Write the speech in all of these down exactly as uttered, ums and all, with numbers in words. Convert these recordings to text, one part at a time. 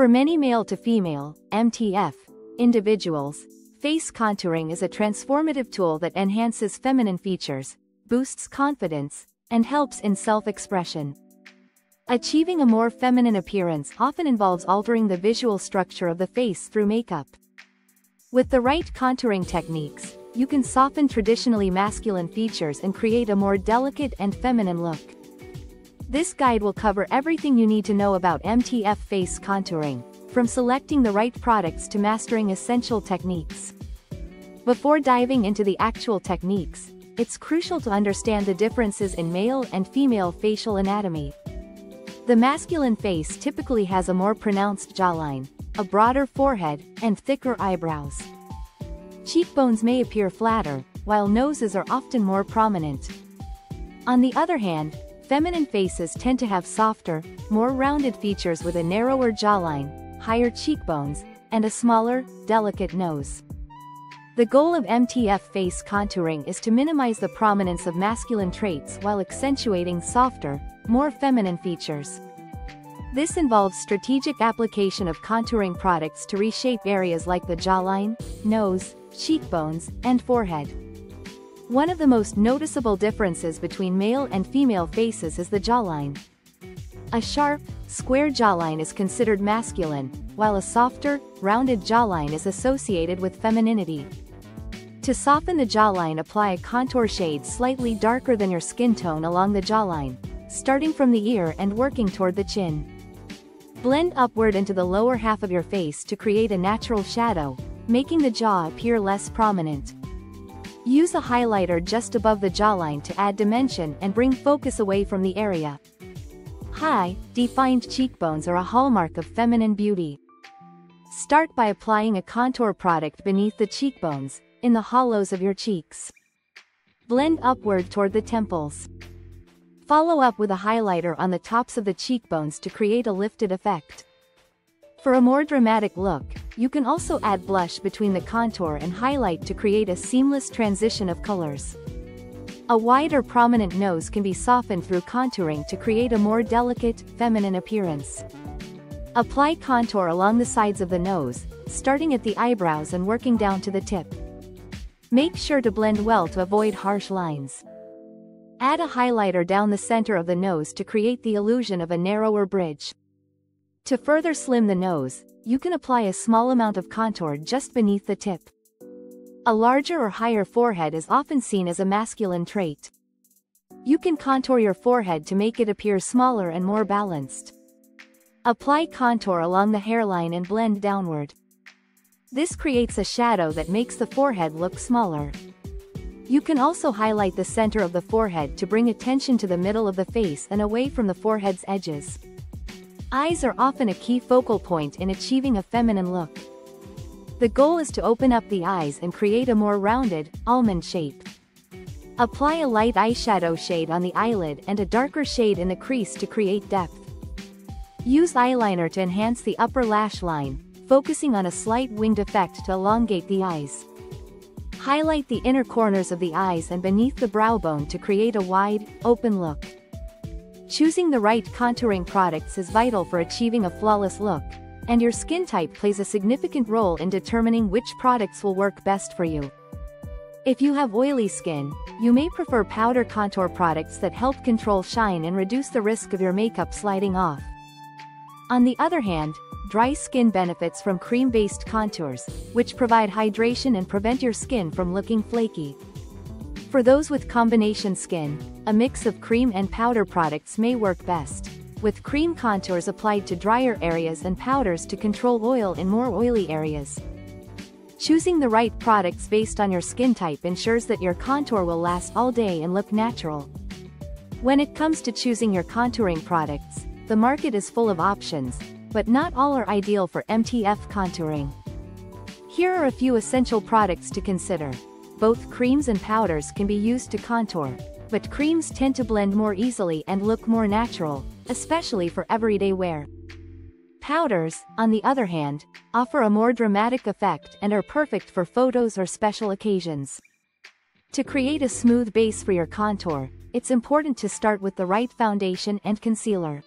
For many male to female M T F individuals, face contouring is a transformative tool that enhances feminine features, boosts confidence, and helps in self-expression. Achieving a more feminine appearance often involves altering the visual structure of the face through makeup. With the right contouring techniques, you can soften traditionally masculine features and create a more delicate and feminine look. This guide will cover everything you need to know about M T F face contouring, from selecting the right products to mastering essential techniques. Before diving into the actual techniques, it's crucial to understand the differences in male and female facial anatomy. The masculine face typically has a more pronounced jawline, a broader forehead, and thicker eyebrows. Cheekbones may appear flatter, while noses are often more prominent. On the other hand, feminine faces tend to have softer, more rounded features with a narrower jawline, higher cheekbones, and a smaller, delicate nose. The goal of M T F face contouring is to minimize the prominence of masculine traits while accentuating softer, more feminine features. This involves strategic application of contouring products to reshape areas like the jawline, nose, cheekbones, and forehead. One of the most noticeable differences between male and female faces is the jawline. A sharp, square jawline is considered masculine, while a softer, rounded jawline is associated with femininity. To soften the jawline, apply a contour shade slightly darker than your skin tone along the jawline, starting from the ear and working toward the chin. Blend upward into the lower half of your face to create a natural shadow, making the jaw appear less prominent. Use a highlighter just above the jawline to add dimension and bring focus away from the area. High, defined cheekbones are a hallmark of feminine beauty. Start by applying a contour product beneath the cheekbones, in the hollows of your cheeks. Blend upward toward the temples. Follow up with a highlighter on the tops of the cheekbones to create a lifted effect. For a more dramatic look, you can also add blush between the contour and highlight to create a seamless transition of colors. A wide or prominent nose can be softened through contouring to create a more delicate, feminine appearance. Apply contour along the sides of the nose, starting at the eyebrows and working down to the tip. Make sure to blend well to avoid harsh lines. Add a highlighter down the center of the nose to create the illusion of a narrower bridge. To further slim the nose, you can apply a small amount of contour just beneath the tip. A larger or higher forehead is often seen as a masculine trait. You can contour your forehead to make it appear smaller and more balanced. Apply contour along the hairline and blend downward. This creates a shadow that makes the forehead look smaller. You can also highlight the center of the forehead to bring attention to the middle of the face and away from the forehead's edges. Eyes are often a key focal point in achieving a feminine look. The goal is to open up the eyes and create a more rounded, almond shape. Apply a light eyeshadow shade on the eyelid and a darker shade in the crease to create depth. Use eyeliner to enhance the upper lash line, focusing on a slight winged effect to elongate the eyes. Highlight the inner corners of the eyes and beneath the brow bone to create a wide, open look. Choosing the right contouring products is vital for achieving a flawless look, and your skin type plays a significant role in determining which products will work best for you. If you have oily skin, you may prefer powder contour products that help control shine and reduce the risk of your makeup sliding off. On the other hand, dry skin benefits from cream-based contours, which provide hydration and prevent your skin from looking flaky. For those with combination skin, a mix of cream and powder products may work best, with cream contours applied to drier areas and powders to control oil in more oily areas. Choosing the right products based on your skin type ensures that your contour will last all day and look natural. When it comes to choosing your contouring products, the market is full of options, but not all are ideal for M T F contouring. Here are a few essential products to consider. Both creams and powders can be used to contour, but creams tend to blend more easily and look more natural, especially for everyday wear. Powders, on the other hand, offer a more dramatic effect and are perfect for photos or special occasions. To create a smooth base for your contour, it's important to start with the right foundation and concealer.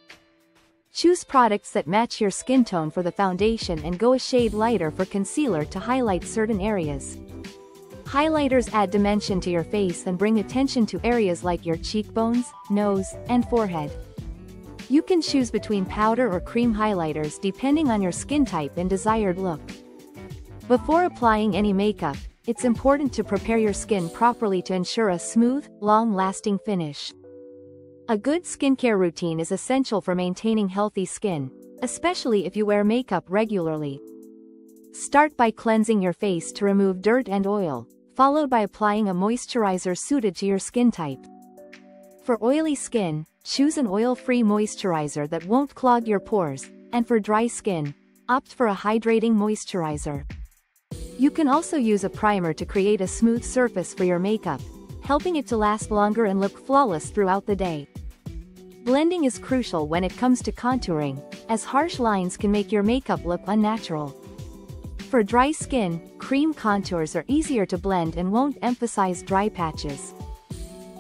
Choose products that match your skin tone for the foundation and go a shade lighter for concealer to highlight certain areas. Highlighters add dimension to your face and bring attention to areas like your cheekbones, nose, and forehead. You can choose between powder or cream highlighters depending on your skin type and desired look. Before applying any makeup, it's important to prepare your skin properly to ensure a smooth, long-lasting finish. A good skincare routine is essential for maintaining healthy skin, especially if you wear makeup regularly. Start by cleansing your face to remove dirt and oil, followed by applying a moisturizer suited to your skin type. For oily skin, choose an oil-free moisturizer that won't clog your pores, and for dry skin, opt for a hydrating moisturizer. You can also use a primer to create a smooth surface for your makeup, helping it to last longer and look flawless throughout the day. Blending is crucial when it comes to contouring, as harsh lines can make your makeup look unnatural. For dry skin, cream contours are easier to blend and won't emphasize dry patches.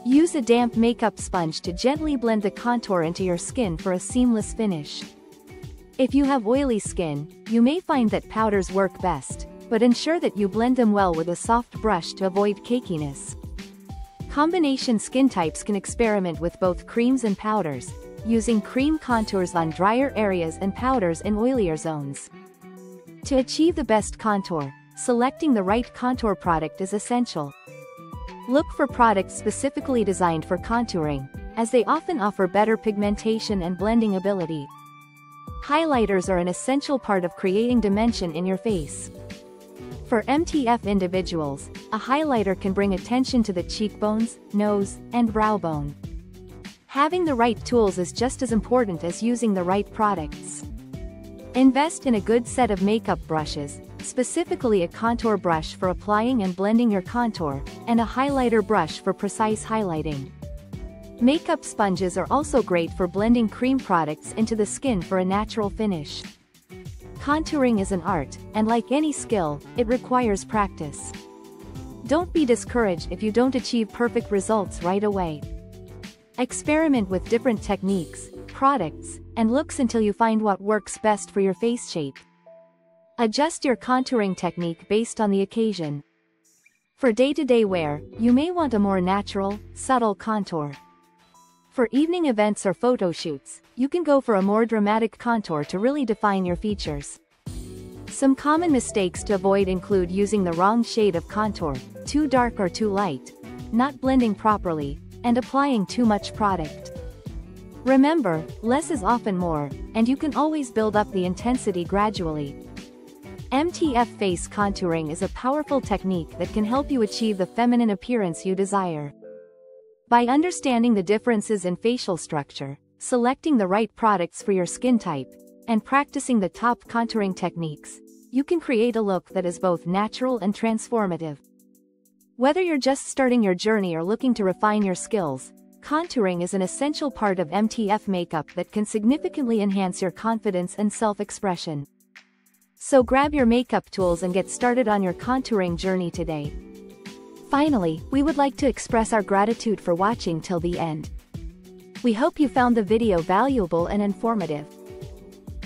Use a damp makeup sponge to gently blend the contour into your skin for a seamless finish. If you have oily skin, you may find that powders work best, but ensure that you blend them well with a soft brush to avoid cakiness. Combination skin types can experiment with both creams and powders, using cream contours on drier areas and powders in oilier zones. To achieve the best contour, selecting the right contour product is essential. Look for products specifically designed for contouring, as they often offer better pigmentation and blending ability. Highlighters are an essential part of creating dimension in your face. For M T F individuals, a highlighter can bring attention to the cheekbones, nose, and brow bone. Having the right tools is just as important as using the right products. Invest in a good set of makeup brushes, specifically a contour brush for applying and blending your contour, and a highlighter brush for precise highlighting. Makeup sponges are also great for blending cream products into the skin for a natural finish. Contouring is an art, and like any skill, it requires practice. Don't be discouraged if you don't achieve perfect results right away. Experiment with different techniques, products, and looks until you find what works best for your face shape. Adjust your contouring technique based on the occasion. For day-to-day wear, you may want a more natural, subtle contour. For evening events or photo shoots, you can go for a more dramatic contour to really define your features. Some common mistakes to avoid include using the wrong shade of contour, too dark or too light, not blending properly, and applying too much product. Remember, less is often more, and you can always build up the intensity gradually. M T F face contouring is a powerful technique that can help you achieve the feminine appearance you desire. By understanding the differences in facial structure, selecting the right products for your skin type, and practicing the top contouring techniques, you can create a look that is both natural and transformative. Whether you're just starting your journey or looking to refine your skills, contouring is an essential part of M T F makeup that can significantly enhance your confidence and self-expression. So grab your makeup tools and get started on your contouring journey today. Finally, we would like to express our gratitude for watching till the end. We hope you found the video valuable and informative.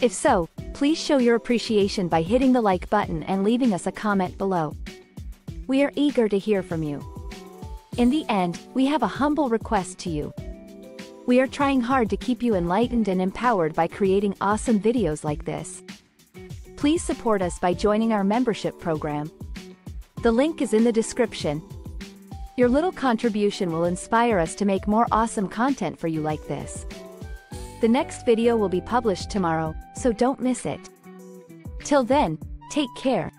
If so, please show your appreciation by hitting the like button and leaving us a comment below. We are eager to hear from you. In the end, we have a humble request to you. We are trying hard to keep you enlightened and empowered by creating awesome videos like this. Please support us by joining our membership program. The link is in the description. Your little contribution will inspire us to make more awesome content for you like this. The next video will be published tomorrow, so don't miss it. Till then, take care.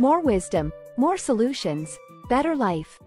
More wisdom, more solutions, better life.